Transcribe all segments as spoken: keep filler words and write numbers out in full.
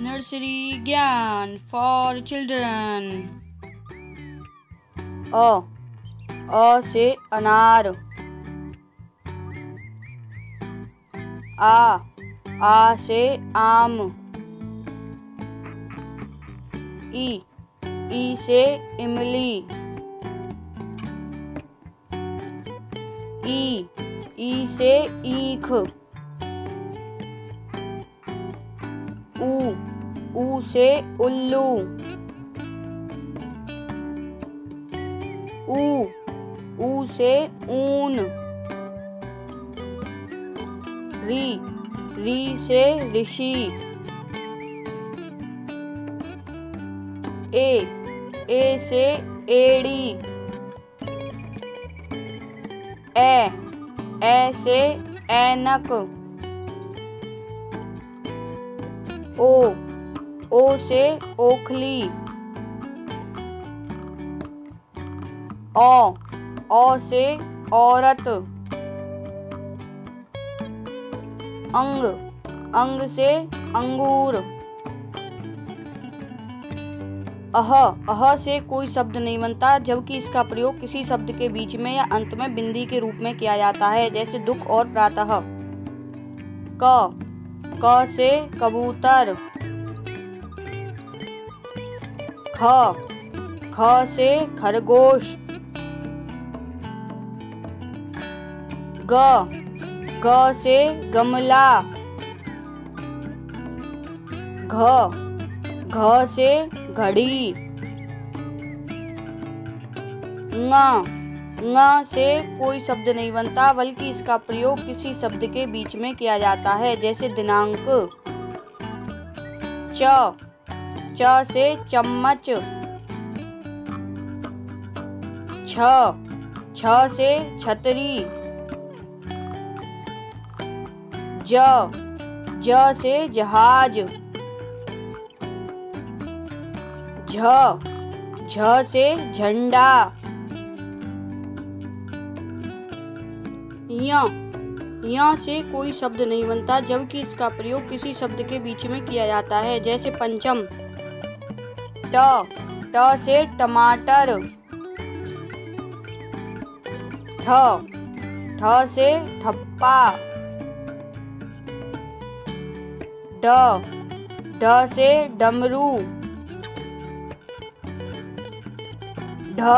Nursery Gyan for children. A. A से अनार. A. A से आम. E. E से इमली. E. E से ईख. U. U से उल्लू. U. U से ऊन. री. री से ऋषि. ए. ए से एड़ी. ए. ए से ऐनक. ओ. ओ से ओखली. ओ. ओ से औरत. अंग. अंग से अंगूर. अह. अह से कोई शब्द नहीं बनता, जबकि इसका प्रयोग किसी शब्द के बीच में या अंत में बिंदी के रूप में किया जाता है, जैसे दुख और प्रातः. क. क से कबूतर. ख. ख से खरगोश. ग. ग से गमला. घ. घ से घड़ी. ङ. ङ से कोई शब्द नहीं बनता, बल्कि इसका प्रयोग किसी शब्द के बीच में किया जाता है, जैसे दिनांक. च. च से चम्मच. छ. छ से छतरी. ज. ज से जहाज. झ. झ से झंडा. य. य से कोई शब्द नहीं बनता, जबकि इसका प्रयोग किसी शब्द के बीच में किया जाता है, जैसे पंचम. ट. ट से टमाटर. ठ. ठ से ठप्पा. ड. ड से डमरू. ढ.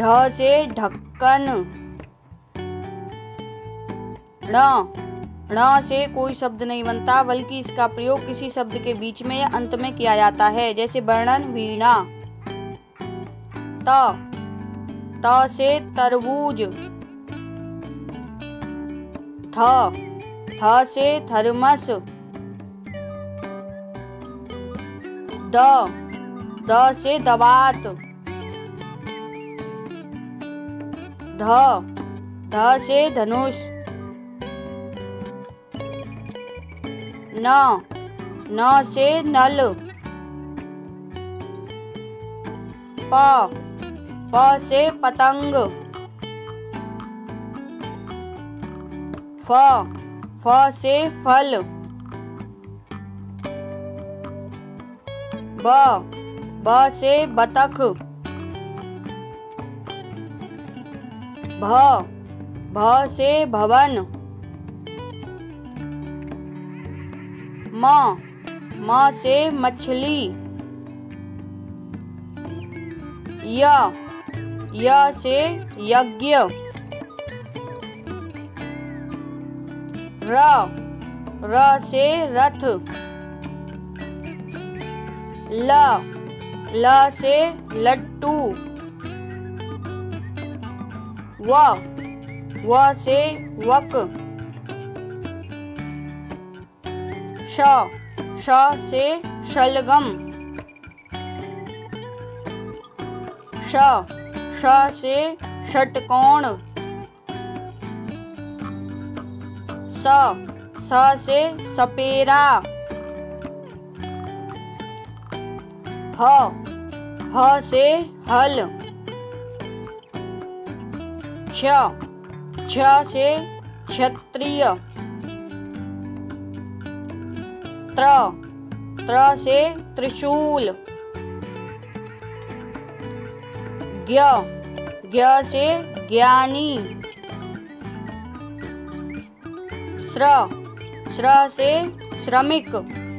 ढ से ढक्कन. ण. ण से कोई शब्द नहीं बनता, बल्कि इसका प्रयोग किसी शब्द के बीच में या अंत में किया जाता है, जैसे वर्णन, वीणा. त. त से तरबूज. थ. थ से थर्मस. द. द से दवात. ध. ध से धनुष. न. न से नल. प. प से पतंग. फ. फ से फल. ब. ब से बतख. भ. भ से भवन. म. म से मछली. य. य से यज्ञ. र. र से रथ. ल. ल से लट्टू. व. व से वक. श. श से शलगम. श. श से षटकोण. स. स से सपेरा. ह. ह से हल. छ. छ से क्षत्रिय. त्र. त्र से त्रिशूल। ज्ञ ज्ञ से ज्ञानी। स्र स्र से श्रमिक।